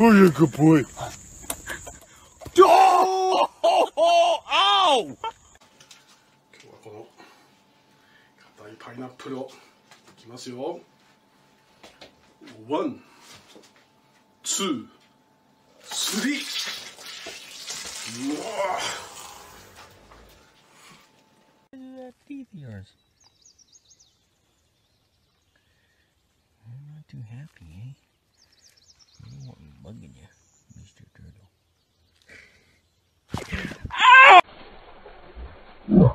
Oh, you're a good boy. Oh! Ow!今日はこの硬いパイナップルをいきますよ。1、2、3。うわ。Teeth yours. I'm not too happy, eh? I don't want me bugging you, Mr. Turtle. No.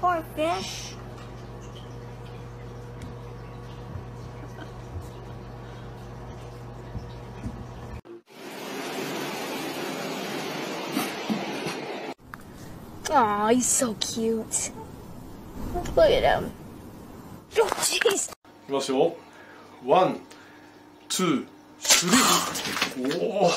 Poor fish. Aw, he's so cute. Look at him. Oh, jeez. いきますよ。1、2、3。おお。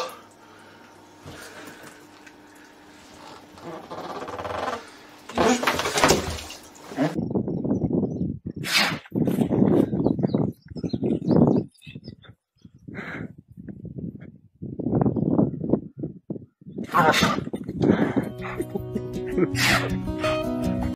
Ah.